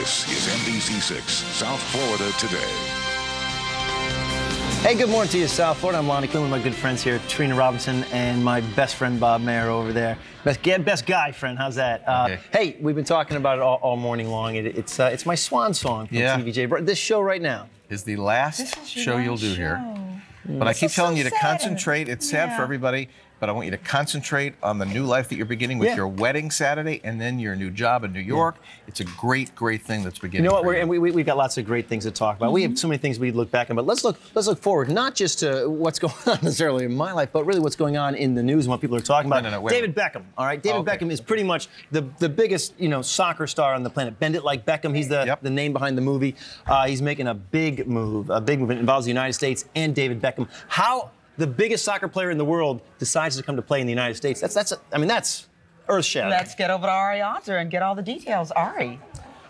This is NBC6 South Florida Today. Hey, good morning to you, South Florida. I'm Lonnie Killen with my good friends here, Trina Robinson and my best friend, Bob Mayer, over there. Best guy friend, how's that? Hey, we've been talking about it all morning long. It's my swan song from TVJ. This show right now is the last show you'll do here. But I keep telling you to concentrate. It's sad for everybody, but I want you to concentrate on the new life that you're beginning with your wedding Saturday and then your new job in New York. It's a great, great thing that's beginning. You know what? We've got lots of great things to talk about. We have so many things we look back on, but let's look forward, not just to what's going on necessarily in my life, but really what's going on in the news and what people are talking about. David Beckham, all right? David Beckham is pretty much the biggest, you know, soccer star on the planet. Bend It Like Beckham. He's the name behind the movie. He's making a big move. A big move. It involves the United States and David Beckham. How the biggest soccer player in the world decides to come to play in the United States. That's earth-shattering. Let's get over to Ari Odzer and get all the details. Ari.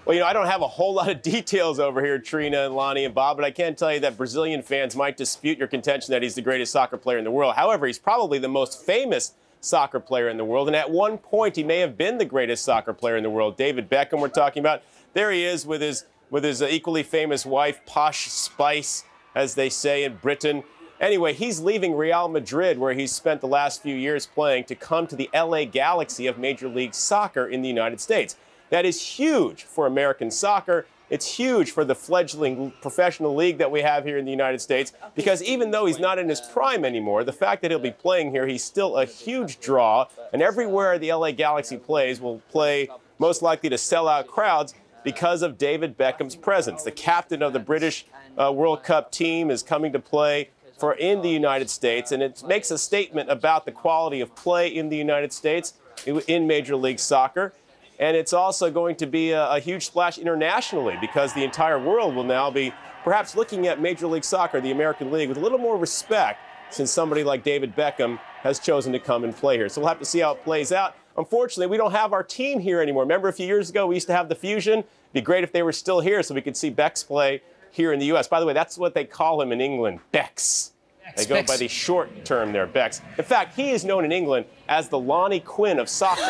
Well, you know, I don't have a whole lot of details over here, Trina and Lonnie and Bob, but I can tell you that Brazilian fans might dispute your contention that he's the greatest soccer player in the world. However, he's probably the most famous soccer player in the world, and at one point he may have been the greatest soccer player in the world. David Beckham we're talking about. There he is with his equally famous wife, Posh Spice, as they say in Britain. Anyway, he's leaving Real Madrid, where he's spent the last few years playing, to come to the LA Galaxy of Major League Soccer in the United States. That is huge for American soccer. It's huge for the fledgling professional league that we have here in the United States, because even though he's not in his prime anymore, the fact that he'll be playing here, he's still a huge draw, and everywhere the LA Galaxy plays will play most likely to sell out crowds because of David Beckham's presence. The captain of the British World Cup team is coming to play for in the United States, and it makes a statement about the quality of play in the United States in Major League Soccer. And it's also going to be a huge splash internationally, because the entire world will now be perhaps looking at Major League Soccer, the American League, with a little more respect, since somebody like David Beckham has chosen to come and play here. So we'll have to see how it plays out. Unfortunately, we don't have our team here anymore. Remember a few years ago, we used to have the Fusion. It'd be great if they were still here so we could see Bex play here in the U.S. By the way, that's what they call him in England, Bex. They go by the short term there, Bex. In fact, he is known in England as the Lonnie Quinn of soccer.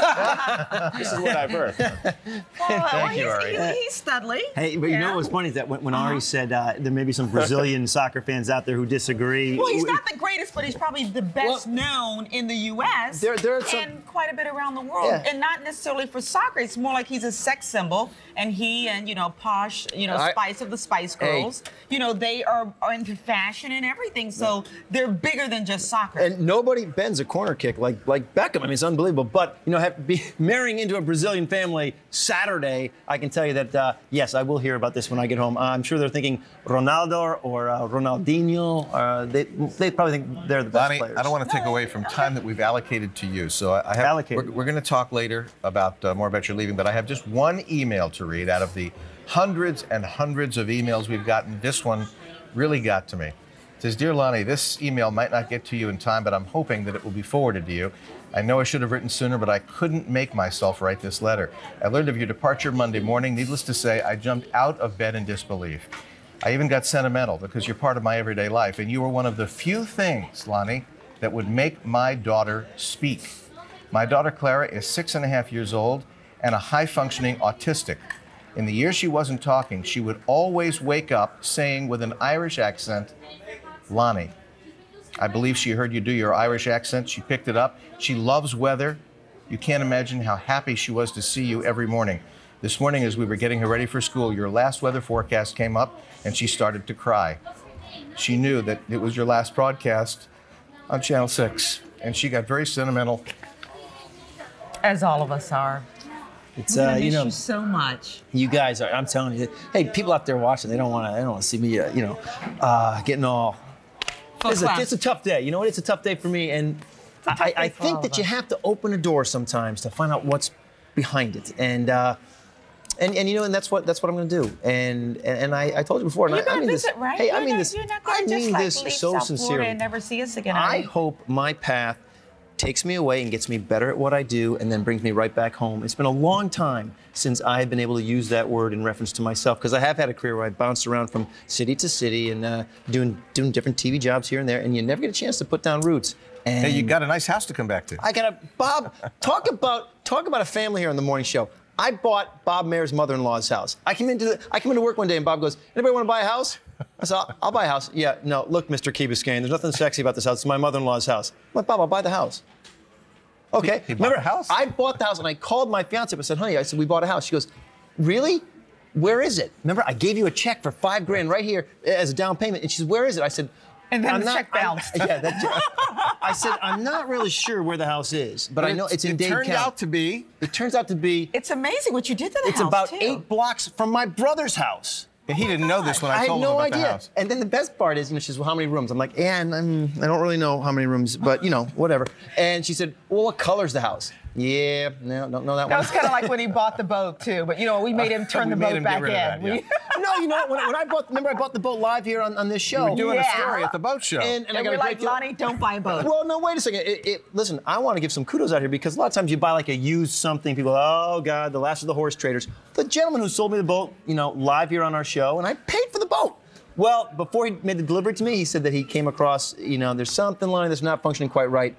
This is what I've heard. Thank you, Ari. He's studly. Hey, but you know what's funny is that when Ari said there may be some Brazilian soccer fans out there who disagree. Well, he's not the greatest, but he's probably the best known in the U.S. And quite a bit around the world. Yeah. And not necessarily for soccer. It's more like he's a sex symbol. And he and, you know, Posh, you know, Spice of the Spice Girls, you know, they are into fashion and everything. So they're bigger than just soccer. And nobody bends a corner kick like Beckham. I mean, it's unbelievable. But, you know, marrying into a Brazilian family Saturday, I can tell you that, yes, I will hear about this when I get home. I'm sure they're thinking Ronaldo or Ronaldinho. They probably think they're the best players. I don't want to take away from time that we've allocated to you. So I have, we're going to talk later about more about your leaving, but I have just one email to read out of the hundreds and hundreds of emails we've gotten. This one really got to me. It says, "Dear Lonnie, this email might not get to you in time, but I'm hoping that it will be forwarded to you. I know I should have written sooner, but I couldn't make myself write this letter. I learned of your departure Monday morning. Needless to say, I jumped out of bed in disbelief. I even got sentimental because you're part of my everyday life, and you were one of the few things, Lonnie, that would make my daughter speak. My daughter Clara is 6.5 years old and a high-functioning autistic. In the year she wasn't talking, she would always wake up saying with an Irish accent, 'Lonnie.' I believe she heard you do your Irish accent. She picked it up. She loves weather. You can't imagine how happy she was to see you every morning. This morning, as we were getting her ready for school, your last weather forecast came up, and she started to cry. She knew that it was your last broadcast on Channel 6, and she got very sentimental." As all of us are. It's you know, so much. You guys are. I'm telling you. Hey, people out there watching, they don't want to. They don't want to see me. You know, getting all. It's a tough day. You know what? It's a tough day for me, and I think that you have to open a door sometimes to find out what's behind it, and you know, and that's what I'm going to do. And I told you before. And I mean this. Right? Hey, I mean this. I mean this so sincerely. And never see us again. I hope my path takes me away and gets me better at what I do and then brings me right back home. It's been a long time since I've been able to use that word in reference to myself, because I have had a career where I bounced around from city to city and doing different TV jobs here and there, and you never get a chance to put down roots. And hey, you got a nice house to come back to. I got a Bob. Talk about a family here on the morning show. I bought Bob Mayer's mother-in-law's house. I came into work one day and Bob goes, anybody want to buy a house? I said, I'll buy a house. Yeah, no, look, Mr. Key Biscayne, there's nothing sexy about this house. It's my mother-in-law's house. I'm like, Bob, I'll buy the house. Okay. He remember, bought a house? I bought the house and I called my fiance. I said, honey, I said, we bought a house. She goes, really? Where is it? Remember, I gave you a check for $5 grand right here as a down payment. And she said, where is it? I said, and then the check bounced. Yeah, that I said, I'm not really sure where the house is, but I know it's in Dade County. It turns out to be. It's amazing what you did to the house. It's about 8 blocks from my brother's house. And he didn't know this when I told him about the house. And then the best part is, you know, she says, well, how many rooms? I'm like, yeah, I don't really know how many rooms, but, you know, whatever. And she said, well, what color's the house? Yeah, no, don't know that one. That was kind of like when he bought the boat, too. But, you know, we made him turn the boat back in. That, yeah. No, you know what? When I bought, remember, I bought the boat live here on this show. You were doing a story at the boat show. And I got we're like, Lonnie, don't buy a boat. Well, no, wait a second. Listen, I want to give some kudos out here because a lot of times you buy, like, a used something. People, oh, God, the last of the horse traders. The gentleman who sold me the boat, you know, live here on our show, and I paid for the boat. Well, before he made the delivery to me, he said that he came across, you know, there's something, Lonnie, that's not functioning quite right.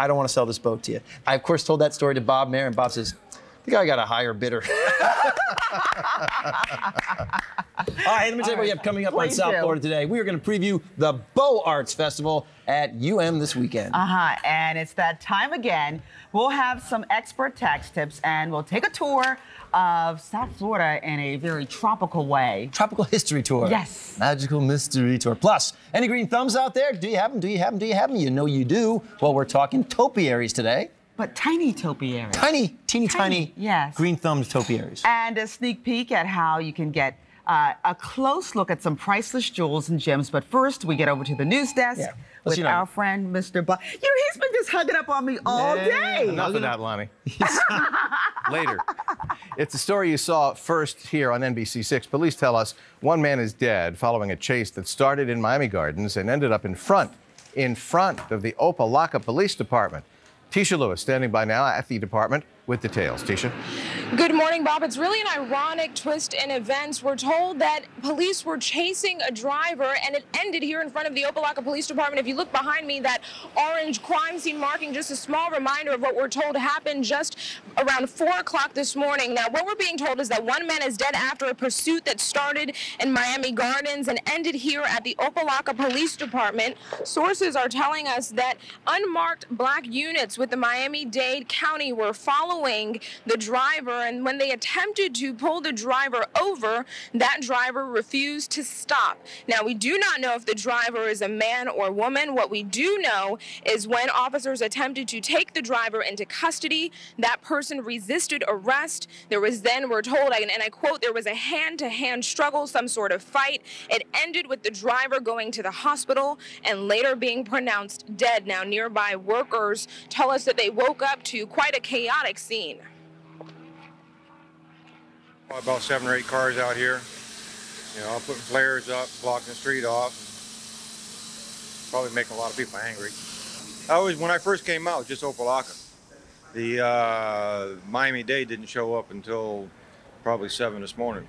I don't want to sell this boat to you. I, of course, told that story to Bob Mayer, and Bob says, the guy got a higher bidder. All right, let me tell you what we have coming up on South Florida today. We are going to preview the Beaux Arts Festival at UM this weekend. And it's that time again. We'll have some expert tax tips, and we'll take a tour of South Florida in a very tropical way. Tropical history tour. Yes. Magical mystery tour. Plus, any green thumbs out there? Do you have them? Do you have them? Do you have them? You know you do. Well, we're talking topiaries today. But tiny topiaries. Tiny, teeny tiny yes. Green-thumbed topiaries. And a sneak peek at how you can get a close look at some priceless jewels and gems. But first, we get over to the news desk with our friend, Mr. Bob. You know, he's been just hugging up on me all day. Enough of that, Lonnie. Later. It's the story you saw first here on NBC6. Police tell us one man is dead following a chase that started in Miami Gardens and ended up in front of the Opa-locka Police Department. Tisha Lewis standing by now at the department with details. Tisha. Good morning, Bob. It's really an ironic twist in events. We're told that police were chasing a driver, and it ended here in front of the Opa-locka Police Department. If you look behind me, that orange crime scene marking, just a small reminder of what we're told happened just around 4 o'clock this morning. Now, what we're being told is that one man is dead after a pursuit that started in Miami Gardens and ended here at the Opa-locka Police Department. Sources are telling us that unmarked black units with the Miami-Dade County were following the driver, and when they attempted to pull the driver over, that driver refused to stop. Now, we do not know if the driver is a man or woman. What we do know is when officers attempted to take the driver into custody, that person resisted arrest. There was then, we're told, and I quote, there was a hand-to-hand struggle, some sort of fight. It ended with the driver going to the hospital and later being pronounced dead. Now, nearby workers tell us that they woke up to quite a chaotic scene. About 7 or 8 cars out here, you know, putting flares up, blocking the street off, and probably making a lot of people angry. When I first came out, just Opa-locka. The Miami-Dade didn't show up until probably 7 this morning.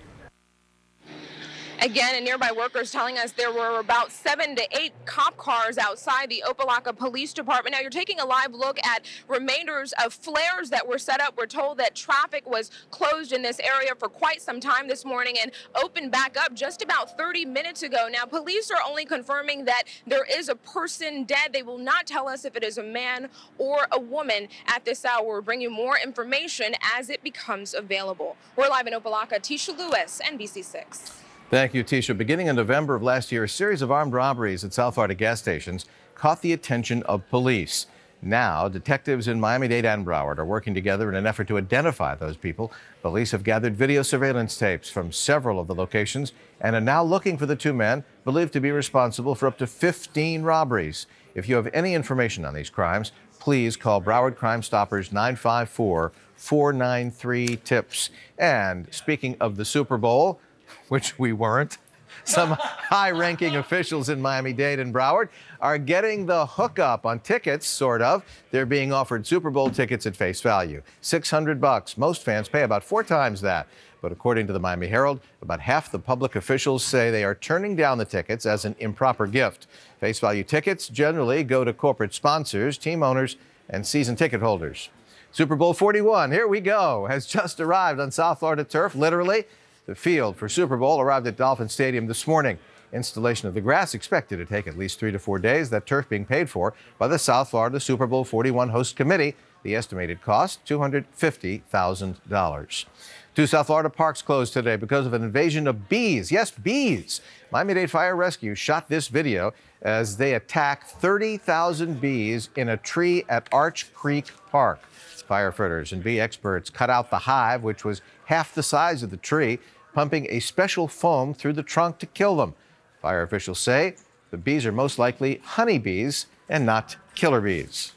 Again, and nearby workers telling us there were about 7 to 8 cop cars outside the Opa-locka Police Department. Now, you're taking a live look at remainders of flares that were set up. We're told that traffic was closed in this area for quite some time this morning and opened back up just about 30 minutes ago. Now, police are only confirming that there is a person dead. They will not tell us if it is a man or a woman at this hour. We'll bring you more information as it becomes available. We're live in Opa-locka. Tisha Lewis, NBC6. Thank you, Tisha. Beginning in November of last year, a series of armed robberies at South Florida gas stations caught the attention of police. Now, detectives in Miami-Dade and Broward are working together in an effort to identify those people. Police have gathered video surveillance tapes from several of the locations and are now looking for the 2 men believed to be responsible for up to 15 robberies. If you have any information on these crimes, please call Broward Crime Stoppers 954-493-TIPS. And speaking of the Super Bowl, which we weren't, some high-ranking officials in Miami-Dade and Broward are getting the hookup on tickets, sort of. They're being offered Super Bowl tickets at face value, $600. Most fans pay about 4 times that. But according to the Miami Herald, about half the public officials say they are turning down the tickets as an improper gift. Face value tickets generally go to corporate sponsors, team owners, and season ticket holders. Super Bowl 41, here we go, has just arrived on South Florida turf, literally. The field for Super Bowl arrived at Dolphin Stadium this morning. Installation of the grass expected to take at least 3 to 4 days, that turf being paid for by the South Florida Super Bowl 41 host committee. The estimated cost, $250,000. Two South Florida parks closed today because of an invasion of bees. Yes, bees. Miami-Dade Fire Rescue shot this video as they attack 30,000 bees in a tree at Arch Creek Park. Firefighters and bee experts cut out the hive, which was half the size of the tree, pumping a special foam through the trunk to kill them. Fire officials say the bees are most likely honeybees and not killer bees.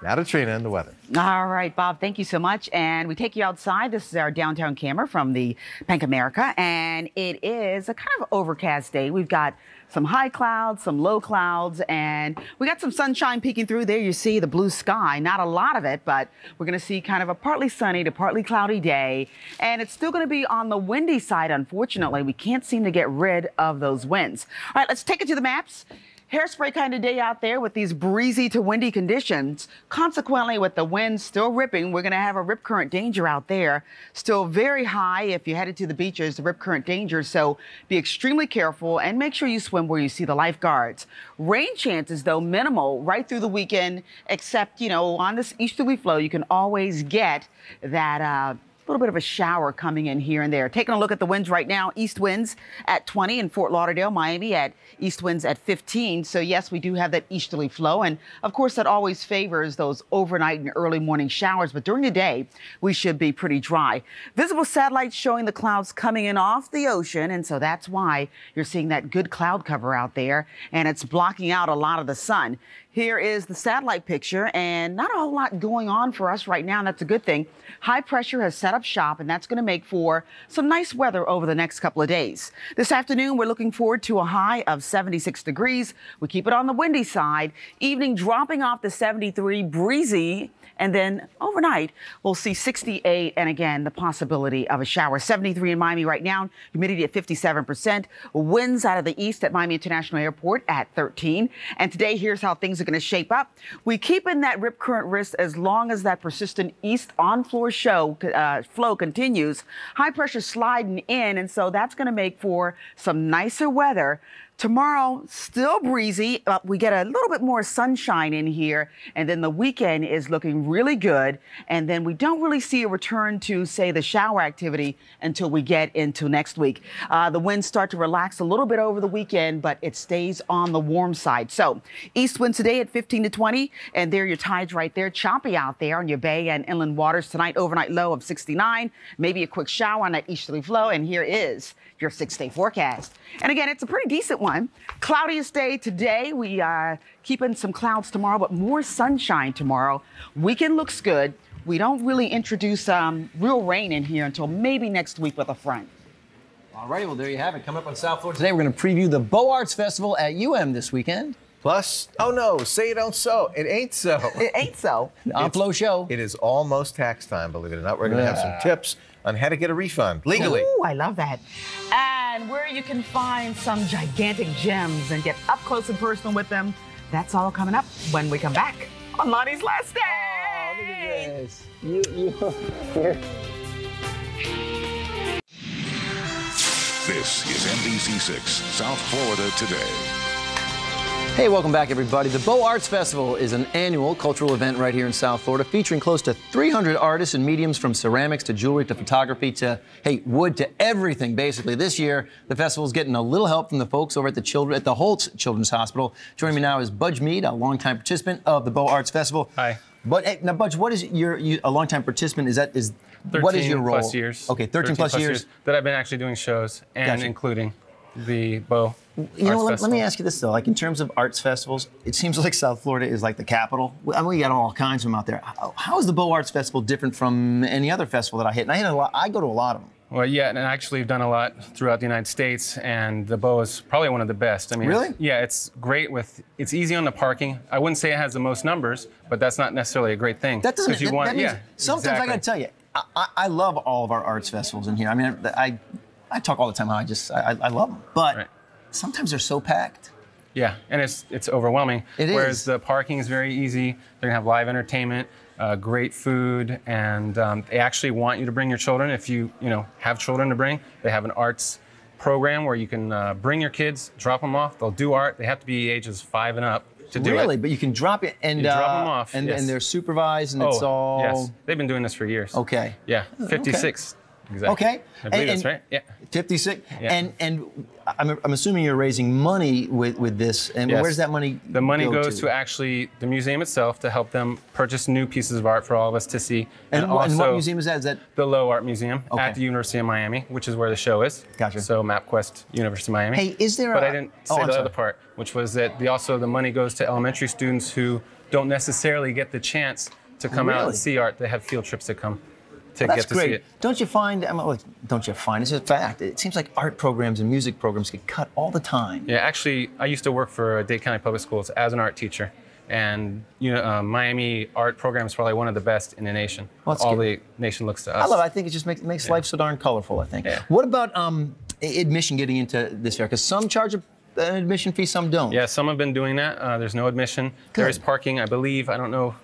Now to Trina and the weather. All right, Bob, thank you so much. And we take you outside. This is our downtown camera from the Bank of America. And it is a kind of overcast day. We've got some high clouds, some low clouds, and we got some sunshine peeking through. There you see the blue sky, not a lot of it, but we're gonna see kind of a partly sunny to partly cloudy day. And it's still gonna be on the windy side, unfortunately. We can't seem to get rid of those winds. All right, let's take it to the maps. Hairspray kind of day out there with these breezy to windy conditions. Consequently, with the wind still ripping, we're going to have a rip current danger out there. Still very high if you headed to the beaches, the rip current danger. So be extremely careful and make sure you swim where you see the lifeguards. Rain chances, though, minimal right through the weekend, except, you know, on this easterly flow, you can always get that little bit of a shower coming in here and there. Taking a look at the winds right now, east winds at 20 in Fort Lauderdale, Miami at east winds at 15. So yes, we do have that easterly flow. And of course, that always favors those overnight and early morning showers. But during the day, we should be pretty dry. Visible satellites showing the clouds coming in off the ocean. And so that's why you're seeing that good cloud cover out there. And it's blocking out a lot of the sun. Here is the satellite picture, and not a whole lot going on for us right now, and that's a good thing. High pressure has set up shop, and that's going to make for some nice weather over the next couple of days. This afternoon, we're looking forward to a high of 76 degrees. We keep it on the windy side. Evening dropping off to 73, breezy, and then overnight, we'll see 68, and again, the possibility of a shower. 73 in Miami right now, humidity at 57%, winds out of the east at Miami International Airport at 13, and today, here's how things are going to shape up. We keep in that rip current risk as long as that persistent east on-floor flow continues. High pressure sliding in, and so that's going to make for some nicer weather. Tomorrow, still breezy, but we get a little bit more sunshine in here, and then the weekend is looking really good, and then we don't really see a return to, say, the shower activity until we get into next week. The winds start to relax a little bit over the weekend, but it stays on the warm side. So, east wind today at 15 to 20, and there are your tides right there, choppy out there on your bay and inland waters tonight, overnight low of 69, maybe a quick shower on that easterly flow, and here is your 6-day forecast. And again, it's a pretty decent one. Cloudiest day today. We keep in some clouds tomorrow, but more sunshine tomorrow. Weekend looks good. We don't really introduce real rain in here until maybe next week with a front. All right, well, there you have it. Coming up on South Florida today, we're going to preview the Beaux Arts Festival at UM this weekend. Plus, oh no, say you don't so. It ain't so. It ain't so. Upload show. It is almost tax time, believe it or not. We're going to have some tips on how to get a refund legally. Ooh, I love that. And where you can find some gigantic gems and get up close and personal with them. That's all coming up when we come back on Lonnie's Last Day. Oh, look at this. You. This is NBC6 South Florida Today. Hey, welcome back, everybody. The Beaux Arts Festival is an annual cultural event right here in South Florida featuring close to 300 artists and mediums from ceramics to jewelry to photography to, hey, wood to everything, basically. This year, the festival's getting a little help from the folks over at the Holtz Children's Hospital. Joining me now is Budge Mead, a longtime participant of the Beaux Arts Festival. Hi. But hey, now, Budge, what is a longtime participant? Is that, is, what is your role? 13 plus years. Okay, 13 plus years. That I've been actually doing shows and including the Beaux. You know, let me ask you this, though. Like, in terms of arts festivals, it seems like South Florida is like the capital. I mean, we got all kinds of them out there. How is the Beaux Arts Festival different from any other festival that I hit? And I hit a lot. I go to a lot of them. Well, yeah, and I actually have done a lot throughout the United States, and the Beaux is probably one of the best. I mean, really? Yeah, it's great with, it's easy on the parking. I wouldn't say it has the most numbers, but that's not necessarily a great thing. That doesn't, you that, want, that means, yeah, sometimes exactly. I got to tell you, I love all of our arts festivals in here. I mean, I talk all the time how I love them. But. Right. Sometimes they're so packed. Yeah, and it's overwhelming. It is. Whereas the parking is very easy. They're gonna have live entertainment, great food, and they actually want you to bring your children. If you have children to bring, they have an arts program where you can bring your kids, drop them off. They'll do art. They have to be ages 5 and up to do it. Really? But you can drop it and drop them off, and, yes. And they're supervised, and it's all. Yes, they've been doing this for years. Okay. Yeah, 56. Okay. Exactly. Okay. I believe that's right. Yeah. 56. Yeah. And I'm assuming you're raising money with this. And yes. Where's that money? The money goes to actually the museum itself to help them purchase new pieces of art for all of us to see. And also, what museum is that? Is that the Low Art Museum at the University of Miami, which is where the show is. Gotcha. So MapQuest, University of Miami. Hey, is there? But I didn't say the other part, which was that also the money goes to elementary students who don't necessarily get the chance to come out and see art. They have field trips that come. Well, that's great. Don't you find, it's a fact, it seems like art programs and music programs get cut all the time. Yeah, actually, I used to work for Dade County Public Schools as an art teacher. And Miami art program is probably one of the best in the nation. Well, all good. The nation looks to us. I love it. I think it just makes life so darn colorful, I think. Yeah. What about admission getting into this fair? Because some charge an admission fee, some don't. Yeah, some have been doing that. There's no admission. Good. There is parking, I believe. I don't know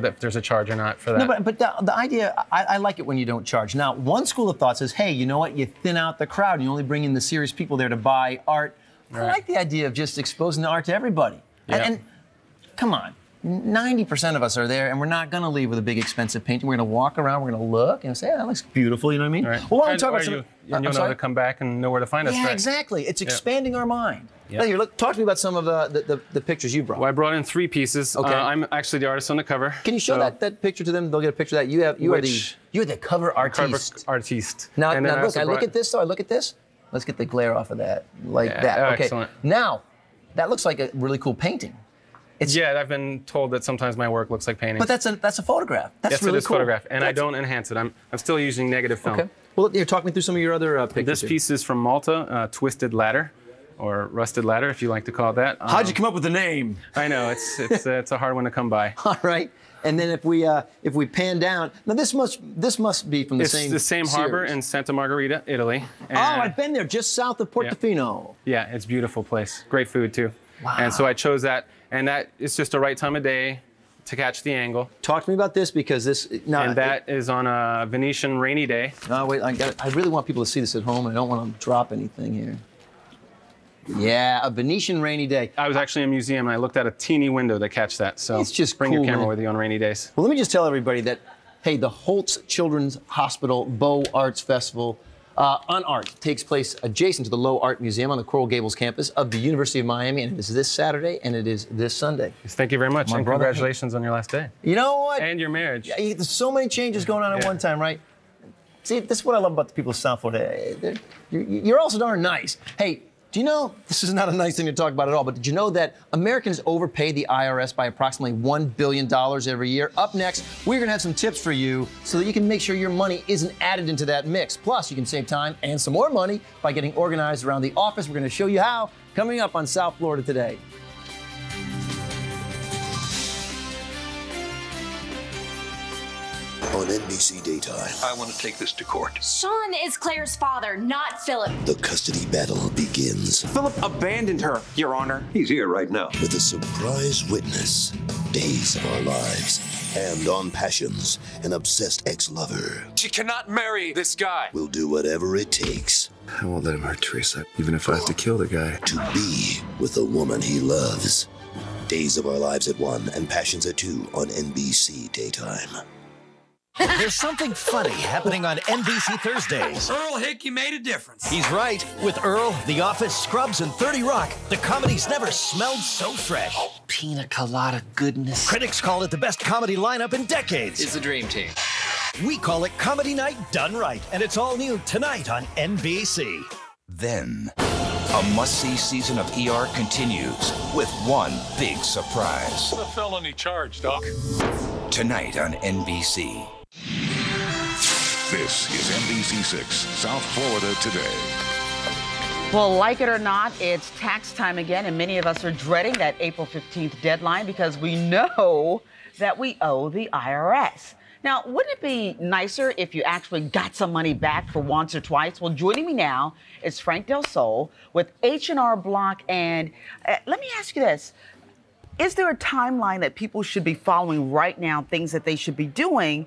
that there's a charge or not for that. No, but the idea, I like it when you don't charge. Now, one school of thought says, hey, you know what? You thin out the crowd and you only bring in the serious people there to buy art. Right. I like the idea of just exposing the art to everybody. Yep. And come on, 90% of us are there and we're not going to leave with a big expensive painting. We're going to walk around, we're going to look and say, oh, that looks beautiful, you know what I mean? Right. Well, I'm talking about you'll know how to come back and know where to find us. Yeah, right? Exactly. It's expanding our mind. Yep. Now, talk to me about some of the pictures you brought. Well, I brought in 3 pieces. Okay. I'm actually the artist on the cover. Can you show that picture to them? They'll get a picture of that. You're the cover artiste. Cover artiste. Now look, I look at this, though. I look at this. Let's get the glare off of that. Like that. Okay. Excellent. Now, that looks like a really cool painting. Yeah, I've been told that sometimes my work looks like painting. But that's a photograph. Yes, really cool. Yes, it is a photograph, and I don't enhance it. I'm still using negative film. Okay. Well, talk me through some of your other pictures. This piece is from Malta, Twisted Ladder. Or Rusted Ladder, if you like to call it that. How'd you come up with the name? I know, it's a hard one to come by. All right, and then if we pan down, now this must be from the same harbor in Santa Margherita, Italy. And I've been there, just south of Portofino. Yeah, it's a beautiful place, great food too. Wow. And so I chose that, and it's just the right time of day to catch the angle. Talk to me about this, because that is on a Venetian rainy day. No, wait, I really want people to see this at home. I don't want to drop anything here. Yeah, a Venetian rainy day. I was actually in a museum and I looked at a teeny window to catch that. So it's just bring your camera with you on rainy days. Well, let me just tell everybody that, hey, the Holtz Children's Hospital Beaux Arts Festival on Art takes place adjacent to the Low Art Museum on the Coral Gables campus of the University of Miami. And it is this Saturday and it is this Sunday. Yes, thank you very much. And congratulations on your last day. You know what? And your marriage. Yeah, there's so many changes going on at one time, right? See, this is what I love about the people of South Florida. You're also darn nice. Hey, do you know, this is not a nice thing to talk about at all, but did you know that Americans overpay the IRS by approximately $1 billion every year? Up next, we're gonna have some tips for you so that you can make sure your money isn't added into that mix. Plus, you can save time and some more money by getting organized around the office. We're gonna show you how, coming up on South Florida Today. On NBC Daytime. I want to take this to court. Sean is Claire's father, not Philip. The custody battle begins. Philip abandoned her, Your Honor. He's here right now. With a surprise witness. Days of Our Lives. Hand on Passions. An obsessed ex-lover. She cannot marry this guy. Will do whatever it takes. I won't let him hurt Teresa, even if I have to kill the guy. To be with the woman he loves. Days of Our Lives at 1 and Passions at 2 on NBC Daytime. There's something funny happening on NBC Thursdays. Earl Hickey made a difference. He's right. With Earl, The Office, Scrubs, and 30 Rock, the comedy's never smelled so fresh. Oh, pina colada goodness. Critics call it the best comedy lineup in decades. It's a dream team. We call it Comedy Night Done Right, and it's all new tonight on NBC. Then, a must-see season of ER continues with one big surprise. What's a felony charge, Doc? Tonight on NBC. This is NBC6 South Florida Today. Well, like it or not, it's tax time again, and many of us are dreading that April 15th deadline because we know that we owe the IRS. Now, wouldn't it be nicer if you actually got some money back for once or twice? Well, joining me now is Frank Del Sol with H&R Block. And let me ask you this. Is there a timeline that people should be following right now, things that they should be doing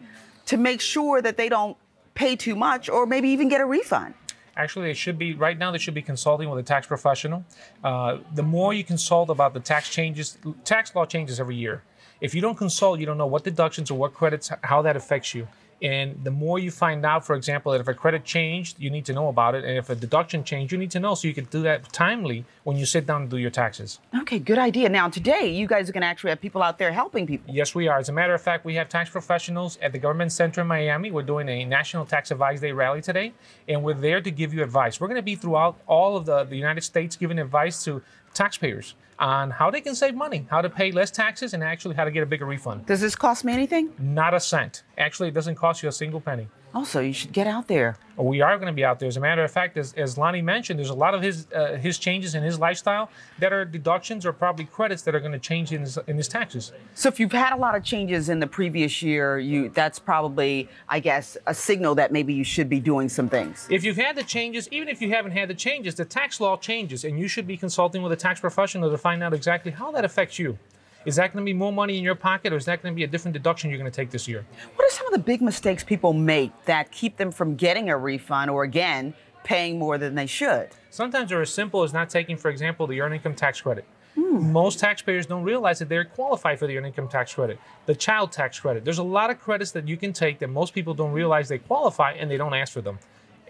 to make sure that they don't pay too much or maybe even get a refund? Actually, they should be, right now, they should be consulting with a tax professional. The more you consult about the tax changes, tax law changes every year. If you don't consult, you don't know what deductions or what credits, how that affects you. And the more you find out, for example, that if a credit changed, you need to know about it. And if a deduction changed, you need to know so you can do that timely when you sit down and do your taxes. Okay, good idea. Now, today, you guys are going to actually have people out there helping people. Yes, we are. As a matter of fact, we have tax professionals at the Government Center in Miami. We're doing a National Tax Advice Day rally today, and we're there to give you advice. We're going to be throughout all of the United States giving advice to taxpayers on how they can save money, how to pay less taxes, and actually how to get a bigger refund. Does this cost me anything? Not a cent. Actually, it doesn't cost you a single penny. Also, you should get out there. We are going to be out there. As a matter of fact, as Lonnie mentioned, there's a lot of his changes in his lifestyle that are deductions or probably credits that are going to change in his taxes. So if you've had a lot of changes in the previous year, that's probably, I guess, a signal that maybe you should be doing some things. If you've had the changes, even if you haven't had the changes, the tax law changes, and you should be consulting with a tax professional to find out exactly how that affects you. Is that going to be more money in your pocket, or is that going to be a different deduction you're going to take this year? What are some of the big mistakes people make that keep them from getting a refund or, again, paying more than they should? Sometimes they're as simple as not taking, for example, the Earned Income Tax Credit. Most taxpayers don't realize that they're qualified for the Earned Income Tax Credit, the Child Tax Credit. There's a lot of credits that you can take that most people don't realize they qualify, and they don't ask for them.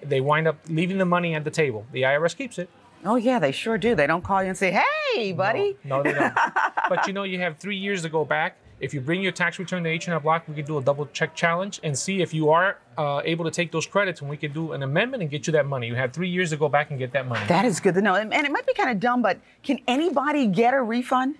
They wind up leaving the money at the table. The IRS keeps it. Oh, yeah, they sure do. They don't call you and say, hey, buddy. No, they don't. But, you know, you have 3 years to go back. If you bring your tax return to H&R Block, we can do a double check challenge and see if you are able to take those credits, and we can do an amendment and get you that money. You have 3 years to go back and get that money. That is good to know. And it might be kind of dumb, but can anybody get a refund?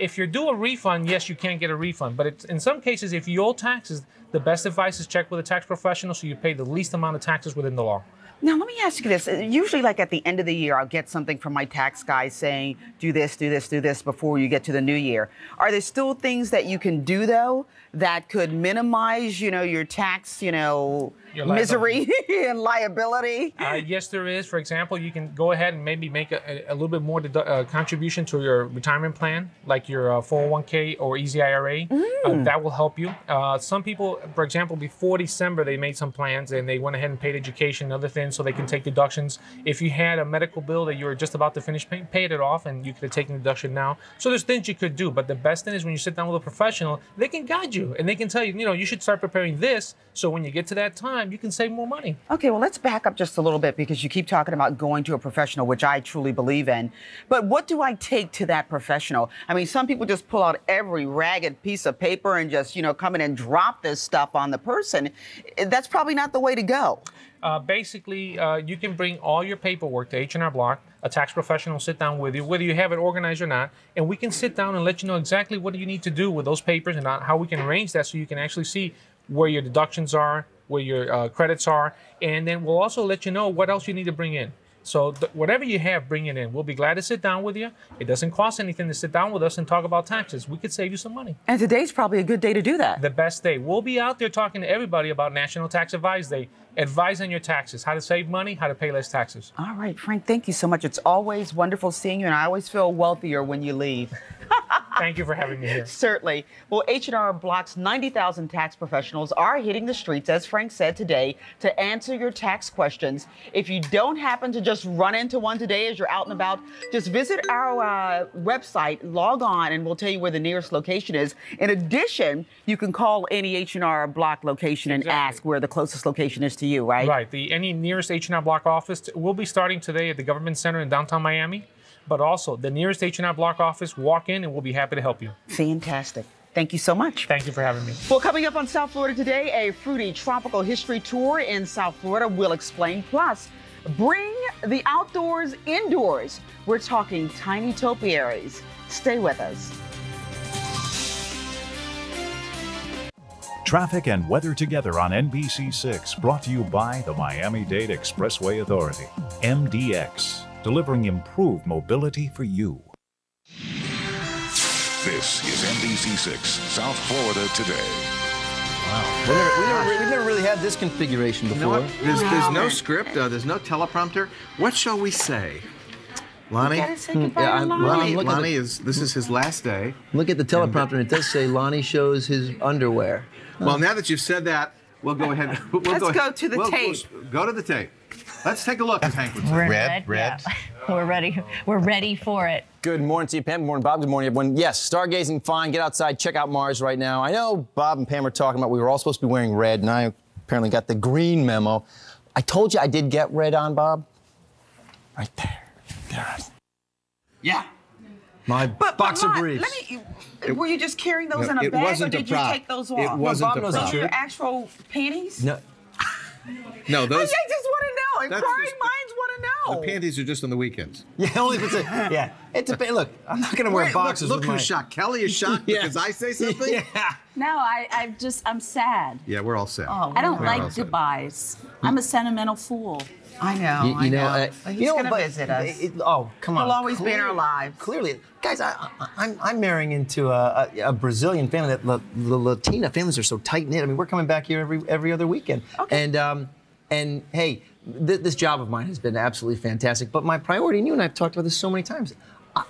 If you're due a refund, yes, you can get a refund. But in some cases, if you owe taxes, the best advice is check with a tax professional so you pay the least amount of taxes within the law. Now, let me ask you this. Usually, like, at the end of the year, I'll get something from my tax guy saying, do this, do this, do this, before you get to the new year. Are there still things that you can do, though, that could minimize, you know, your tax, you know, misery and liability? Yes, there is. For example, you can go ahead and maybe make a little bit more contribution to your retirement plan, like your 401k or Easy IRA. That will help you. Some people, for example, before December, they made some plans, and they went ahead and paid education and other things, so they can take deductions. If you had a medical bill that you were just about to finish paying, paid it off, and you could have taken a deduction now. So there's things you could do, but the best thing is when you sit down with a professional, they can guide you, and they can tell you, you know, you should start preparing this, so when you get to that time, you can save more money. Okay, well, let's back up just a little bit, because you keep talking about going to a professional, which I truly believe in, but what do I take to that professional? I mean, some people just pull out every ragged piece of paper and just, you know, come in and drop this stuff on the person. That's probably not the way to go. Basically, you can bring all your paperwork to H&R Block. A tax professional will sit down with you, whether you have it organized or not, and we can sit down and let you know exactly what you need to do with those papers and how we can arrange that so you can actually see where your deductions are, where your credits are, and then we'll also let you know what else you need to bring in. So whatever you have, bring it in. We'll be glad to sit down with you. It doesn't cost anything to sit down with us and talk about taxes. We could save you some money. And today's probably a good day to do that. The best day. We'll be out there talking to everybody about National Tax Advice Day, advising your taxes, how to save money, how to pay less taxes. All right, Frank, thank you so much. It's always wonderful seeing you, and I always feel wealthier when you leave. Thank you for having me here. Certainly. Well, H&R Block's 90,000 tax professionals are hitting the streets, as Frank said today, to answer your tax questions. If you don't happen to just run into one today as you're out and about, just visit our website, log on, and we'll tell you where the nearest location is. In addition, you can call any H&R Block location and ask where the closest location is to you, right? Right. Any nearest H&R Block office will be starting today at the Government Center in downtown Miami. But also, the nearest H&R Block office, walk in, and we'll be happy to help you. Fantastic. Thank you so much. Thank you for having me. Well, coming up on South Florida Today, a fruity tropical history tour in South Florida will explain. Plus, bring the outdoors indoors. We're talking tiny topiaries. Stay with us. Traffic and weather together on NBC6, brought to you by the Miami-Dade Expressway Authority, MDX. Delivering improved mobility for you. This is NBC6 South Florida Today. Wow. We've never really had this configuration before. No, there's no script. There's no teleprompter. What shall we say? Lonnie? Lonnie is, this is his last day. Look at the teleprompter, and it does say Lonnie shows his underwear. Well, now that you've said that, we'll go ahead. Let's go to the tape. Go to the tape. Let's take a look, as Hank would say. Red. Yeah. We're ready. We're ready for it. Good morning to you, Pam. Good morning, Bob. Good morning, everyone. Yes, stargazing, fine. Get outside, check out Mars right now. I know Bob and Pam are talking about we were all supposed to be wearing red, and I apparently got the green memo. I told you I did get red on, Bob. Right there. Yeah. My boxer briefs. Were you just carrying those in a bag, or did you take those off? It wasn't a prop. Those are your actual panties? No. No, those. I just want to know. Inquiring minds want to know. The panties are just on the weekends. Yeah, only if it's a. Yeah. It's a. Look, I'm not going to wear boxers. Look who's shocked. Kelly is shocked because I say something? Yeah. No, I'm sad. Yeah, we're all sad. Oh, I don't like goodbyes. I'm a sentimental fool. I know. I know. He's going to visit us. Come on. He'll always be in our lives. Clearly. Guys, I'm marrying into a Brazilian family. That the Latina families are so tight-knit. I mean, we're coming back here every other weekend. Okay. And hey, this job of mine has been absolutely fantastic. But my priority, and you and I have talked about this so many times,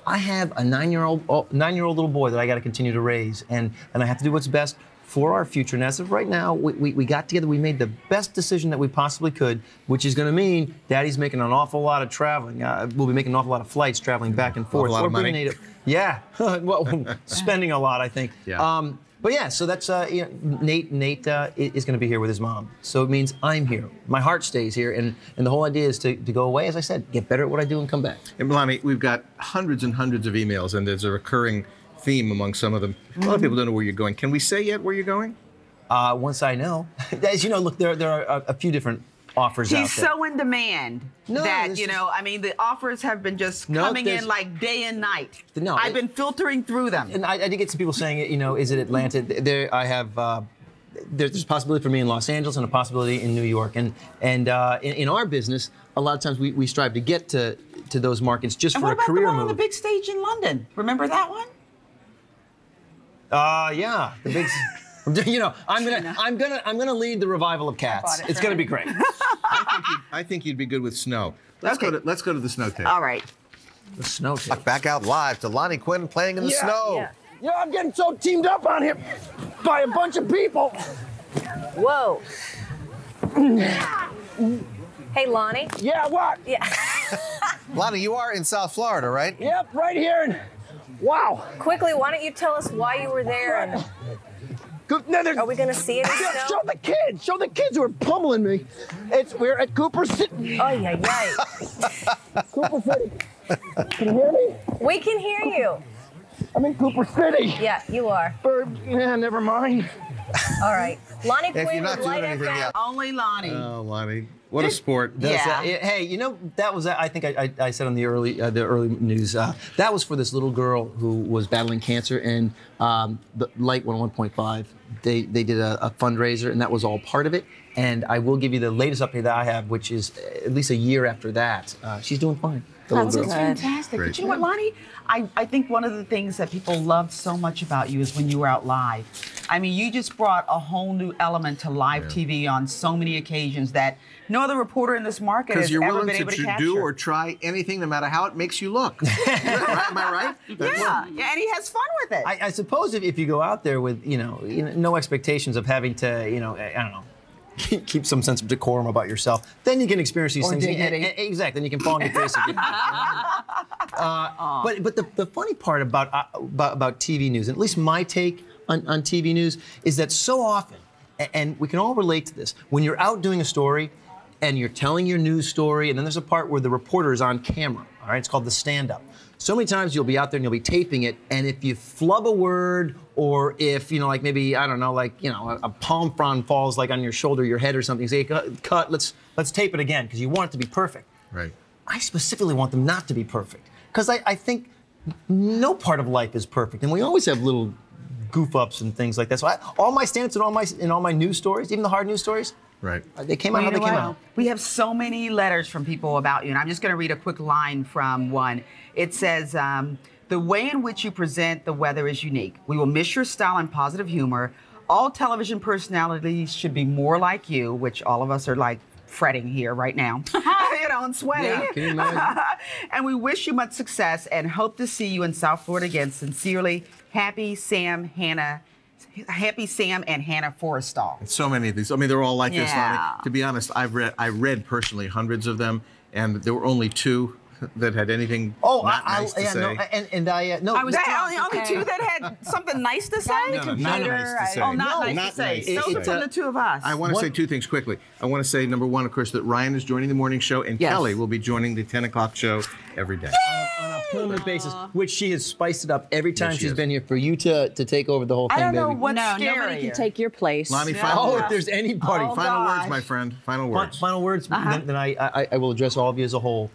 I have a nine-year-old little boy that I got to continue to raise. And I have to do what's best for our future. And as of right now, we got together, we made the best decision that we possibly could, which is going to mean Daddy's making an awful lot of traveling. We'll be making an awful lot of flights traveling back and forth. A lot of money. Yeah. Well, spending a lot, I think. Yeah. But yeah, so that's, you know, Nate is going to be here with his mom. So it means I'm here. My heart stays here. And the whole idea is to go away, as I said, get better at what I do and come back. And Lonnie, we've got hundreds and hundreds of emails, and there's a recurring theme among some of them. A lot of people don't know where you're going. Can we say yet where you're going? Once I know. As you know, look, there are a few different offers out there. He's so in demand that, you know, I mean, the offers have been just coming in like day and night. No, I've been filtering through them. And I did get some people saying, you know, is it Atlanta? There, I have, there's a possibility for me in Los Angeles and a possibility in New York. And in our business, a lot of times we strive to get to those markets just for a career move. And what about the one on the big stage in London? Remember that one? Yeah, the big, you know, I'm gonna lead the revival of Cats. It's gonna be great. I think you'd be good with snow. Let's go to the snow tape. All right, the snow tape. Back out live to Lonnie Quinn playing in the snow. Yeah. You know, I'm getting so teamed up on him by a bunch of people. Whoa. Hey, Lonnie. Yeah, what? Yeah. Lonnie, you are in South Florida, right? Yep, right here. Wow. Quickly, why don't you tell us why you were there? And... Are we going to see it? Yeah, show the kids. Show the kids who are pummeling me. We're at Cooper City. Oh, yeah, right. Cooper City. Can you hear me? We can hear you. I'm in Cooper City. Yeah, you are. Yeah, never mind. All right. Lonnie Quinn would light us out. Only Lonnie. Oh, Lonnie. What a sport! Hey, you know, that was, I think I said on the early news, that was for this little girl who was battling cancer, and the light went 1.5. They did a fundraiser, and that was all part of it. And I will give you the latest update that I have, which is at least a year after that. She's doing fine. That's fantastic. Great. But you know what, Lonnie? I think one of the things that people loved so much about you is when you were out live. I mean, you just brought a whole new element to live TV on so many occasions that no other reporter in this market has ever been able to capture. Because you're willing to do or try anything, no matter how it makes you look. Am I right? Yeah, and he has fun with it. I suppose if you go out there with, you know, no expectations of having to, you know, I don't know, keep some sense of decorum about yourself, then you can experience these things. Exactly, then you can fall on your face again. But the funny part about TV news, and at least my take on TV news, is that so often, and we can all relate to this, when you're out doing a story and you're telling your news story, and then there's a part where the reporter is on camera, all right? It's called the stand-up. So many times you'll be out there and you'll be taping it, and if you flub a word, or if, you know, like maybe, I don't know, like, you know, a palm frond falls like on your shoulder, your head or something, you say, cut, let's tape it again, because you want it to be perfect. Right. I specifically want them not to be perfect, because I think no part of life is perfect, and we always have little goof-ups and things like that. So all my stand-ups and all my news stories, even the hard news stories, right. They came out how they came out. We have so many letters from people about you, and I'm just going to read a quick line from one. It says, the way in which you present the weather is unique. We will miss your style and positive humor. all television personalities should be more like you, which all of us are like fretting here right now, you know, and sweating. Yeah, and we wish you much success and hope to see you in South Florida again. Sincerely, Happy Sam and Hannah Forrestal. So many of these. I mean, they're all like this. Lonnie. To be honest, I read personally hundreds of them, and there were only two that had anything nice to say. No, I was the only two that had something nice to say. Not nice to say. Those are the two of us. I want to say two things quickly. I want to say, number one, of course, that Ryan is joining the morning show, and Kelly will be joining the 10 o'clock show every day. Permanent basis, which she has spiced it up every time she's been here for you to take over the whole thing. I don't know what's scarier. Nobody can take your place. Lonnie, if there's anybody, final words, my friend. Final words. Final words. Then I will address all of you as a whole.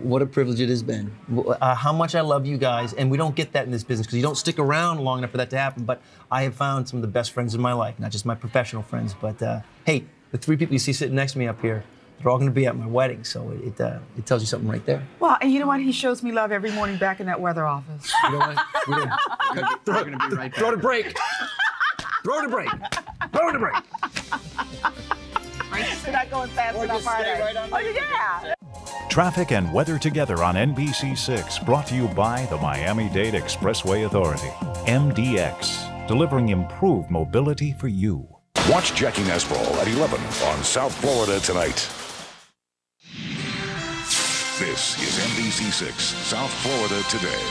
What a privilege it has been. How much I love you guys, and we don't get that in this business because you don't stick around long enough for that to happen. But I have found some of the best friends in my life, not just my professional friends, but hey, the three people you see sitting next to me up here. They're all going to be at my wedding, so it tells you something right there. Well, and you know what? He shows me love every morning back in that weather office. You know what? We're going to be right back. Throw to break. Throw to break. Throw to break. You're not going fast enough, are you? Yeah. Traffic and weather together on NBC6, brought to you by the Miami-Dade Expressway Authority. MDX, delivering improved mobility for you. Watch Jackie Nesbrough at 11 on South Florida Tonight. This is NBC6 South Florida Today.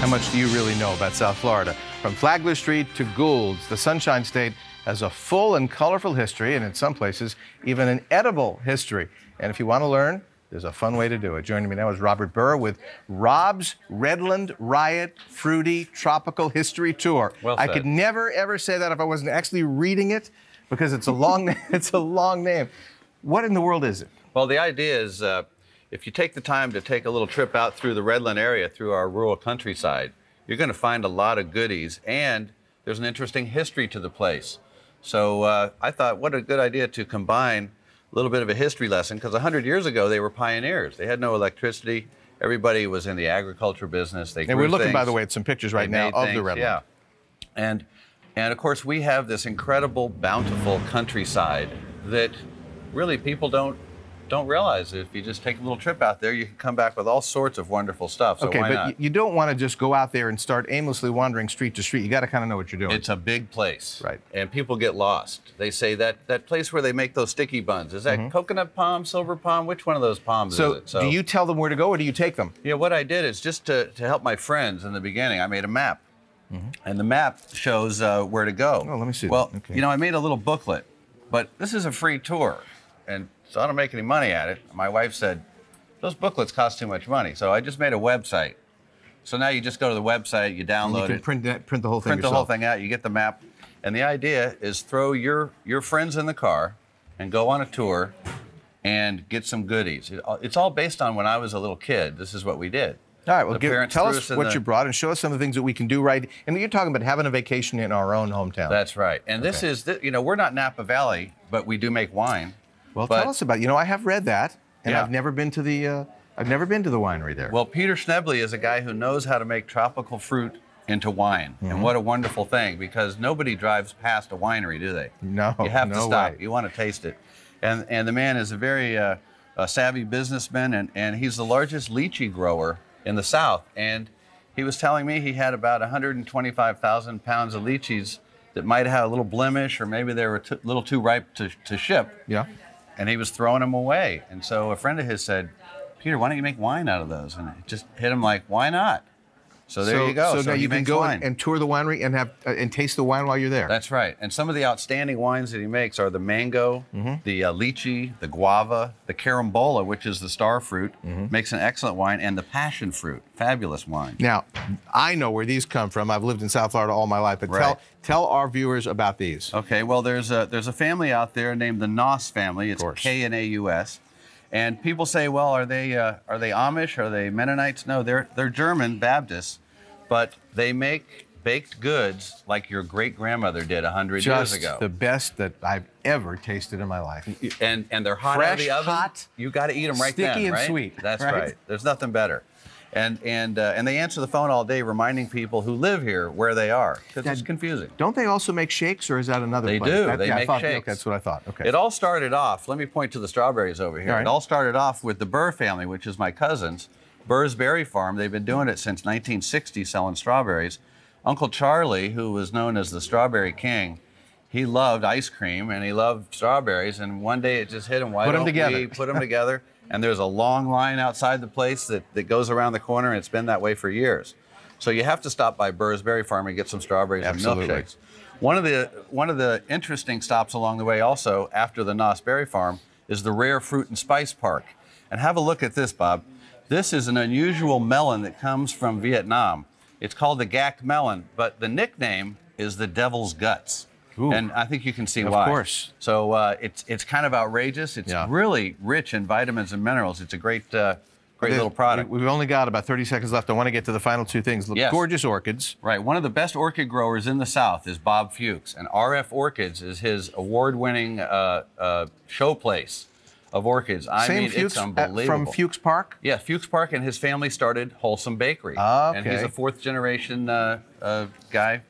How much do you really know about South Florida? From Flagler Street to Gould's, the Sunshine State has a full and colorful history, and in some places, even an edible history. And if you want to learn, there's a fun way to do it. Joining me now is Robert Burr with Rob's Redland Riot Fruity Tropical History Tour. Well said. I could never, ever say that if I wasn't actually reading it, because it's a long, it's a long name. What in the world is it? Well, the idea is if you take the time to take a little trip out through the Redland area, through our rural countryside, you're going to find a lot of goodies, and there's an interesting history to the place. So I thought, what a good idea to combine little bit of a history lesson, because 100 years ago, they were pioneers. They had no electricity. Everybody was in the agriculture business. They and we're looking, by the way, at some pictures right now of the Redland. Yeah. And of course, we have this incredible, bountiful countryside that really people don't realize that if you just take a little trip out there, you can come back with all sorts of wonderful stuff. So okay, why not? You don't want to just go out there and start aimlessly wandering street to street. You got to kind of know what you're doing. It's a big place, right? And people get lost. They say that place where they make those sticky buns is that coconut palm, silver palm? Which one of those palms is it? So do you tell them where to go, or do you take them? Yeah, what I did is just to help my friends in the beginning. I made a map, and the map shows where to go. Oh, let me see. Well, you know, I made a little booklet, but this is a free tour, and so I don't make any money at it. My wife said, those booklets cost too much money. So I just made a website. So now you just go to the website, you download it. You can print the whole thing yourself. Print the whole thing out, you get the map. And the idea is throw your friends in the car and go on a tour and get some goodies. It's all based on when I was a little kid. This is what we did. All right, well, tell us what you brought and show us some of the things that we can do right. And you're talking about having a vacation in our own hometown. That's right. And this is, you know, we're not Napa Valley, but we do make wine. Well, tell us about, you know, I have read that, and I've never been to the, I've never been to the winery there. Well, Peter Schneble is a guy who knows how to make tropical fruit into wine, and what a wonderful thing, because nobody drives past a winery, do they? No, you have to stop. You want to taste it, and the man is a very savvy businessman, and he's the largest lychee grower in the South, and he was telling me he had about 125,000 pounds of lychees that might have a little blemish, or maybe they were a little too ripe to ship. Yeah. And he was throwing them away. And so a friend of his said, Peter, why don't you make wine out of those? And it just hit him like, why not? So there you go. So now you can go and tour the winery and have and taste the wine while you're there. That's right. And some of the outstanding wines that he makes are the mango, the lychee, the guava, the carambola, which is the star fruit, makes an excellent wine, and the passion fruit, fabulous wine. Now, I know where these come from. I've lived in South Florida all my life, but tell our viewers about these. Okay, well, there's a family out there named the Knaus family. It's K-N-A-U-S. And people say, well, are they Amish? Are they Mennonites? No, they're German Baptists, but they make baked goods like your great-grandmother did 100 years ago. Just the best that I've ever tasted in my life. And they're hot out of the oven. Fresh, hot. You got to eat them right then, right? Sticky and sweet. That's right. There's nothing better. And they answer the phone all day reminding people who live here where they are. It's confusing. Don't they also make shakes, or is that another place? They do. They make shakes. That's what I thought. Okay. It all started off, let me point to the strawberries over here. All right. It all started off with the Burr family, which is my cousins. Burr's Berry Farm, they've been doing it since 1960, selling strawberries. Uncle Charlie, who was known as the Strawberry King, he loved ice cream and he loved strawberries, and one day it just hit him, why don't we put them together? And there's a long line outside the place that goes around the corner, and it's been that way for years. So you have to stop by Burr's Berry Farm and get some strawberries and milkshakes. One of the interesting stops along the way also, after the Knaus Berry Farm, is the Rare Fruit and Spice Park. And have a look at this, Bob. This is an unusual melon that comes from Vietnam. It's called the Gak melon, but the nickname is the Devil's Guts. Ooh. And I think you can see why. Of course. So it's kind of outrageous. It's really rich in vitamins and minerals. It's a great great little product. We've only got about 30 seconds left. I want to get to the final two things. Yes. Gorgeous orchids. Right. One of the best orchid growers in the South is Bob Fuchs, and RF Orchids is his award-winning showplace of orchids. I mean, it's unbelievable. From Fuchs Park? Yeah, Fuchs Park, and his family started Wholesome Bakery. Okay. And he's a fourth-generation guy.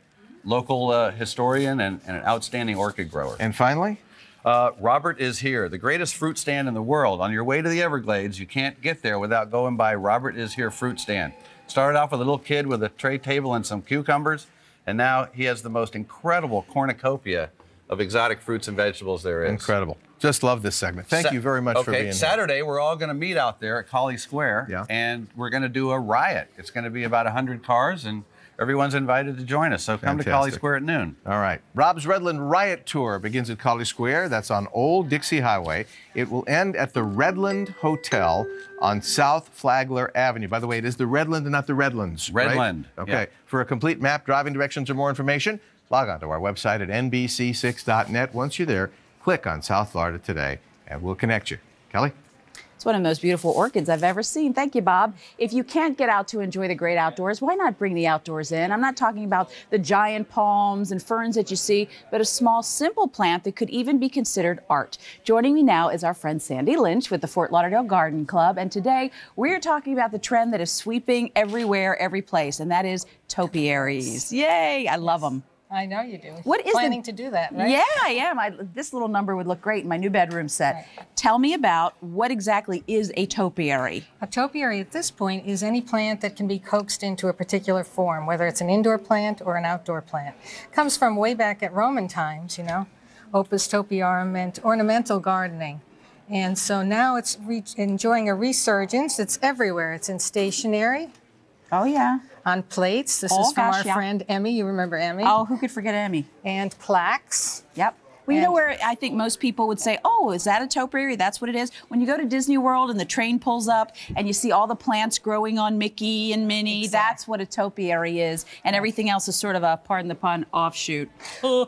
Local historian and an outstanding orchid grower. And finally? Robert Is Here, the greatest fruit stand in the world. On your way to the Everglades, you can't get there without going by Robert Is Here Fruit Stand. Started off with a little kid with a tray table and some cucumbers, and now he has the most incredible cornucopia of exotic fruits and vegetables there is. Incredible. Just love this segment. Thank you very much for being here. Saturday, we're all going to meet out there at Colley Square, and we're going to do a riot. It's going to be about 100 cars, and everyone's invited to join us, so come to Colley Square at noon. All right. Rob's Redland Riot Tour begins at Colley Square. That's on Old Dixie Highway. It will end at the Redland Hotel on South Flagler Avenue. By the way, it is the Redland and not the Redlands, Redland. Right? Okay. Yeah. For a complete map, driving directions, or more information, log on to our website at nbc6.net. Once you're there, click on South Florida Today, and we'll connect you. Kelly? It's one of the most beautiful orchids I've ever seen. Thank you, Bob. If you can't get out to enjoy the great outdoors, why not bring the outdoors in? I'm not talking about the giant palms and ferns that you see, but a small, simple plant that could even be considered art. Joining me now is our friend Sandy Lynch with the Fort Lauderdale Garden Club. And today, we're talking about the trend that is sweeping everywhere, every place, and that is topiaries. Yay, I love them. I know you do. What is planning to do that, right? Yeah, I am. This little number would look great in my new bedroom set. Right. Tell me about what exactly is a topiary. A topiary at this point is any plant that can be coaxed into a particular form, whether it's an indoor plant or an outdoor plant. Comes from way back at Roman times, you know, opus topiarum meant ornamental gardening. And so now it's enjoying a resurgence. It's everywhere. It's in stationery. Oh, yeah. On plates. This is from our friend Emmy. You remember Emmy? Oh, who could forget Emmy? And plaques. Yep. Well, you know where I think most people would say, oh, is that a topiary? That's what it is. When you go to Disney World and the train pulls up and you see all the plants growing on Mickey and Minnie, that's what a topiary is. And everything else is sort of a, pardon the pun, offshoot.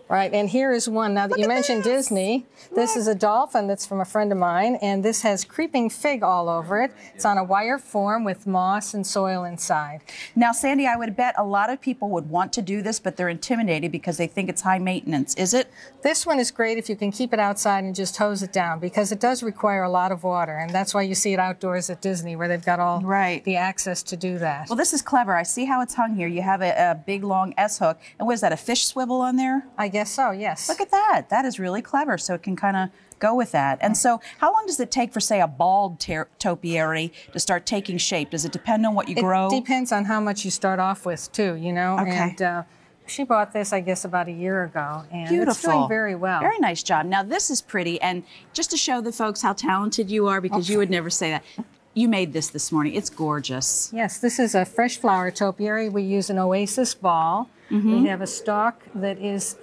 Right, and here is one. Now that you mentioned Disney, this is a dolphin that's from a friend of mine, and this has creeping fig all over it. It's on a wire form with moss and soil inside. Now, Sandy, I would bet a lot of people would want to do this, but they're intimidated because they think it's high maintenance. Is it? This one is great if you can keep it outside and just hose it down, because it does require a lot of water, and that's why you see it outdoors at Disney, where they've got all the access to do that. Well, this is clever. I see how it's hung here. You have a big long S-hook, and what is that, a fish swivel on there? I guess so, yes. Look at that. That is really clever, so it can kind of go with that. And so how long does it take for, say, a bald topiary to start taking shape? Does it depend on what you grow? It depends on how much you start off with, too, you know? Okay. And, she bought this, I guess, about a year ago, and it's doing very well. Very nice job. Now, this is pretty, and just to show the folks how talented you are, because you would never say that, you made this morning. It's gorgeous. Yes, this is a fresh flower topiary. We use an oasis ball. Mm-hmm. We have a stalk that is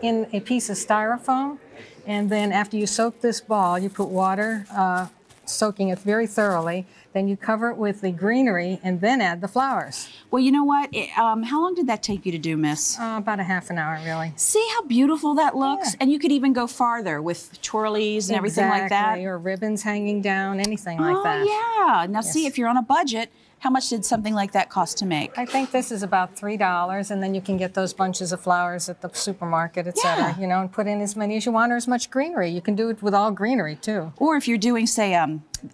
in a piece of styrofoam, and then after you soak this ball, you put water, soaking it very thoroughly, then you cover it with the greenery and then add the flowers. Well, you know what? How long did that take you to do, miss? About a half an hour, really. See how beautiful that looks? Yeah. And you could even go farther with twirlies and everything like that. Or ribbons hanging down, anything like that. Oh, yeah. Now, see, if you're on a budget, how much did something like that cost to make? I think this is about $3, and then you can get those bunches of flowers at the supermarket, et cetera, you know, and put in as many as you want or as much greenery. You can do it with all greenery, too. Or if you're doing, say,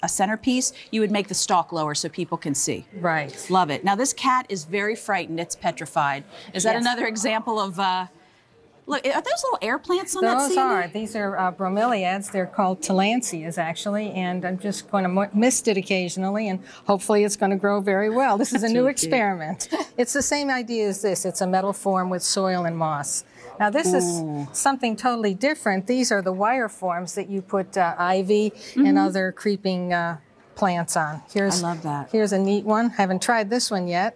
a centerpiece, you would make the stalk lower so people can see. Right. Love it. Now this cat is very frightened. It's petrified. Is that another example of, look, are those little air plants on that ceiling? Those are. These are bromeliads. They're called tillandsias, actually, and I'm just going to mist it occasionally, and hopefully it's going to grow very well. This is a new experiment. It's the same idea as this. It's a metal form with soil and moss. Now, this is something totally different. These are the wire forms that you put ivy and other creeping plants on. Here's, I love that. Here's a neat one. Haven't tried this one yet.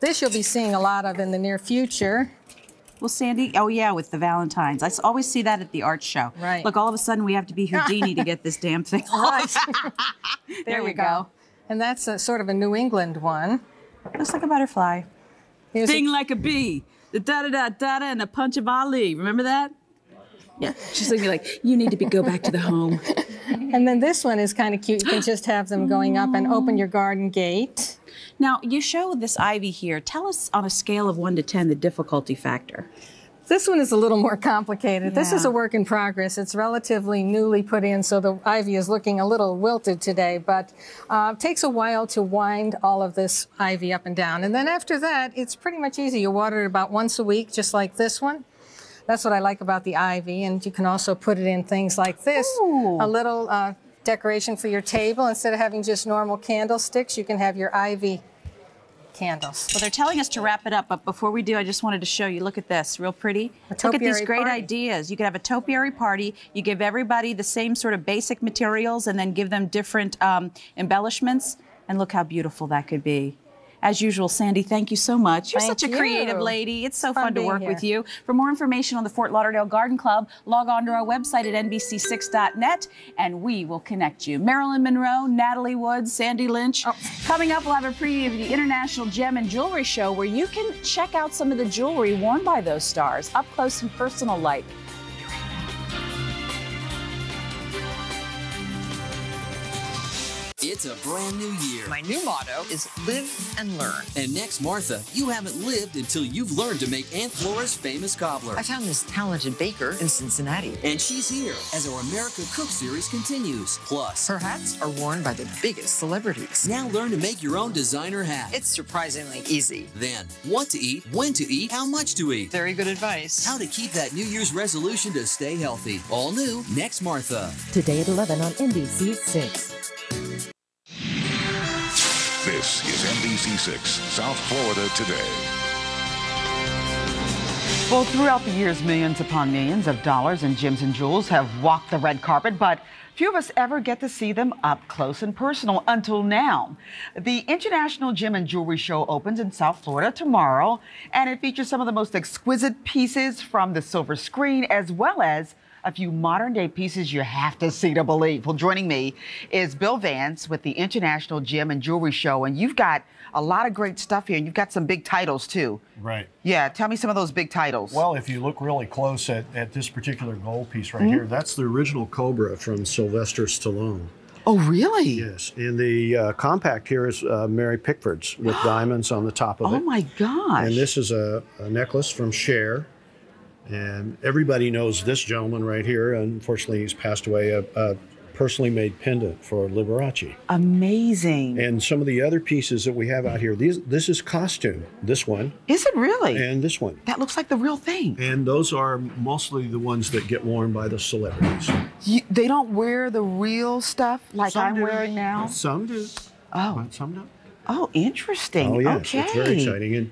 This you'll be seeing a lot of in the near future. Well, Sandy, oh yeah, with the Valentines. I always see that at the art show. Right. Look, all of a sudden we have to be Houdini to get this damn thing off. Right. there we go. And that's a, sort of a New England one. Looks like a butterfly. Here's like a bee. The da-da-da-da-da and a punch of Ali. Remember that? Yeah, she's looking like, you need to go back to the home. And then this one is kind of cute. You can just have them going up and open your garden gate. Now, you show this ivy here. Tell us on a scale of 1 to 10 the difficulty factor. This one is a little more complicated. Yeah. This is a work in progress. It's relatively newly put in, so the ivy is looking a little wilted today, but it takes a while to wind all of this ivy up and down. And then after that, it's pretty much easy. You water it about once a week, just like this one. That's what I like about the ivy, and you can also put it in things like this. Ooh. A little decoration for your table. Instead of having just normal candlesticks, you can have your ivy candles. Well, they're telling us to wrap it up, but before we do, I just wanted to show you, look at this, real pretty. Look at these great ideas. You could have a topiary party. You give everybody the same sort of basic materials and then give them different embellishments, and look how beautiful that could be. As usual, Sandy, thank you so much. You're such a creative lady. It's so fun to work with you. For more information on the Fort Lauderdale Garden Club, log on to our website at nbc6.net, and we will connect you. Marilyn Monroe, Natalie Woods, Sandy Lynch. Oh. Coming up, we'll have a preview of the International Gem and Jewelry Show, where you can check out some of the jewelry worn by those stars, up close and personal like. It's a brand new year. My new motto is live and learn. And next, Martha, you haven't lived until you've learned to make Aunt Flora's famous cobbler. I found this talented baker in Cincinnati. And she's here as our America Cook series continues. Plus, her hats are worn by the biggest celebrities. Now learn to make your own designer hat. It's surprisingly easy. Then, what to eat, when to eat, how much to eat. Very good advice. How to keep that New Year's resolution to stay healthy. All new, next Martha. Today at 11 on NBC 6. This is NBC6 South Florida Today. Well, throughout the years, millions upon millions of dollars in gems and jewels have walked the red carpet, but few of us ever get to see them up close and personal until now. The International Gem and Jewelry Show opens in South Florida tomorrow, and it features some of the most exquisite pieces from the silver screen, as well as a few modern-day pieces you have to see to believe. Well, joining me is Bill Vance with the International Gem and Jewelry Show, and you've got a lot of great stuff here, and you've got some big titles, too. Right. Yeah, tell me some of those big titles. Well, if you look really close at this particular gold piece right here, that's the original Cobra from Sylvester Stallone. Oh, really? Yes, and the compact here is Mary Pickford's with diamonds on the top of it. Oh, my gosh. And this is a necklace from Cher. And everybody knows this gentleman right here. Unfortunately, he's passed away, a personally made pendant for Liberace. Amazing. And some of the other pieces that we have out here, this is costume, this one. Is it really? And this one. That looks like the real thing. And those are mostly the ones that get worn by the celebrities. They don't wear the real stuff like I'm wearing now? Some do. Oh. But some don't. Oh, interesting. Oh, yes. Okay. It's very exciting. And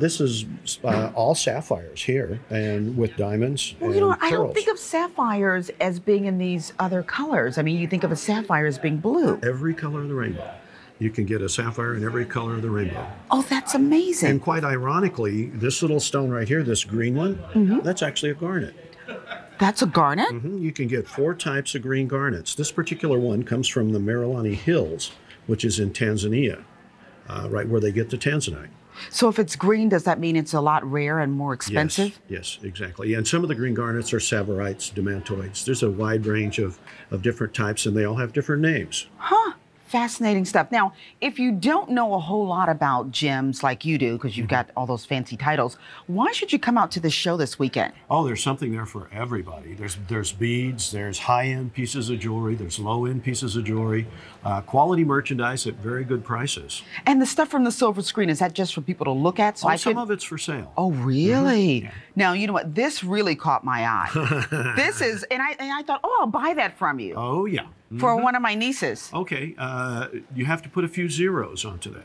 this is all sapphires here, and with diamonds. Well, you know, I don't think of sapphires as being in these other colors. I mean, you think of a sapphire as being blue. Every color of the rainbow. You can get a sapphire in every color of the rainbow. Oh, that's amazing. And quite ironically, this little stone right here, this green one, that's actually a garnet. That's a garnet? You can get 4 types of green garnets. This particular one comes from the Merliani Hills, which is in Tanzania, right where they get the tanzanite. So if it's green, does that mean it's a lot rarer and more expensive? Yes, yes, exactly. And some of the green garnets are saverites, demantoids. There's a wide range of different types, and they all have different names. Huh. Fascinating stuff. Now, if you don't know a whole lot about gems like you do, because you've got all those fancy titles, why should you come out to the show this weekend? Oh, there's something there for everybody. There's beads, there's high-end pieces of jewelry, there's low-end pieces of jewelry, quality merchandise at very good prices. And the stuff from the silver screen, is that just for people to look at? So some of it's for sale. Oh, really? Mm-hmm. Yeah. Now, you know what? This really caught my eye. This is, and I thought, oh, I'll buy that from you. Oh, yeah. For one of my nieces. Okay, you have to put a few zeros onto that.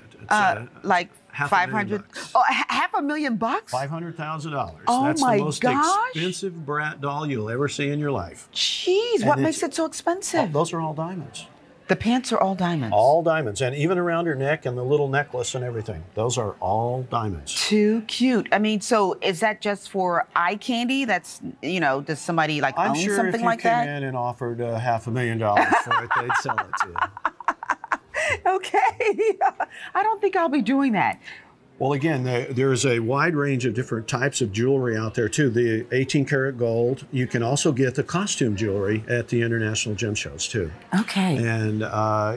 It's, like $500,000. Oh, $500,000? $500,000. Oh, that's my gosh. Expensive brat doll you'll ever see in your life. Jeez, what makes it so expensive? Oh, those are all diamonds. The pants are all diamonds. All diamonds, and even around her neck and the little necklace and everything. Those are all diamonds. Too cute. I mean, so is that just for eye candy? That's, you know, does somebody like own something like that? I'm sure if you came in and offered $500,000 for it, they'd sell it to you. Okay. I don't think I'll be doing that. Well, again, there's a wide range of different types of jewelry out there, too. The 18-karat gold. You can also get the costume jewelry at the international gem shows, too. Okay. And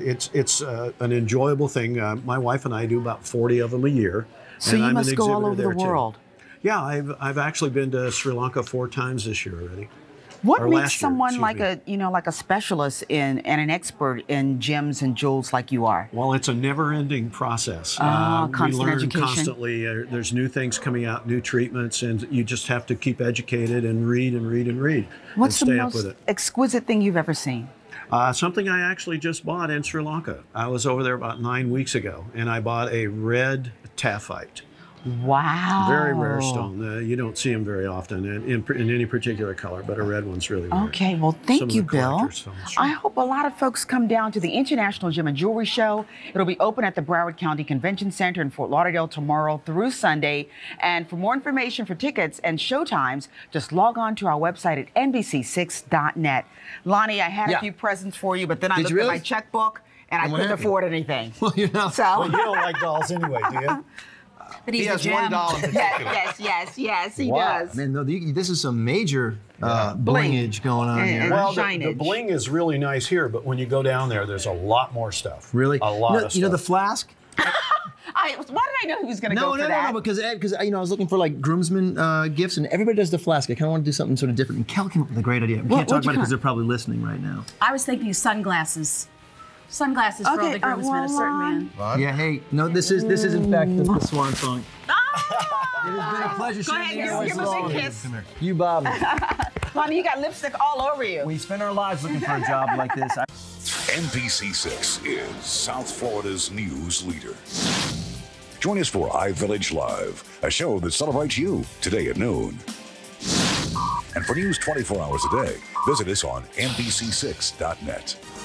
it's an enjoyable thing. My wife and I do about 40 of them a year. So you must go all over the world. Yeah, I've actually been to Sri Lanka 4 times this year already. What makes someone like a specialist in and an expert in gems and jewels like you are? Well, it's a never-ending process. Constant education. We learn constantly. There's new things coming out, new treatments, and you just have to keep educated and read and read and read. What's the most exquisite thing you've ever seen? Something I actually just bought in Sri Lanka. I was over there about 9 weeks ago, and I bought a red taphite. Wow. Very rare stone. You don't see them very often in any particular color, but a red one's really rare. Okay, well, thank you, Bill. I hope a lot of folks come down to the International Gem and Jewelry Show. It'll be open at the Broward County Convention Center in Fort Lauderdale tomorrow through Sunday. And for more information for tickets and showtimes, just log on to our website at NBC6.net. Lonnie, I had a few presents for you, but then I looked at my checkbook and I couldn't afford anything. Well, you know, well, you don't like dolls anyway, do you? But he has $1 in particular. Yes, he does. Man, this is some major blingage going on here. Well, the bling is really nice here, but when you go down there, there's a lot more stuff. Really? A lot of stuff. You know the flask? Why did I know he was going to go for that? No, because I was looking for like groomsmen gifts, and everybody does the flask. I kind of want to do something sort of different. And Cal came up with a great idea. We can't talk about it because they're probably listening right now. I was thinking sunglasses. Sunglasses for all the groomsmen, a certain man. What? Yeah, hey, no, this is in fact the swan song. Oh! It has been a pleasure seeing you. Go ahead, give us a big kiss. You, Bob. Lonnie, you got lipstick all over you. We spend our lives looking for a job like this. NBC6 is South Florida's news leader. Join us for iVillage Live, a show that celebrates you today at noon. And for news 24 hours a day, visit us on NBC6.net.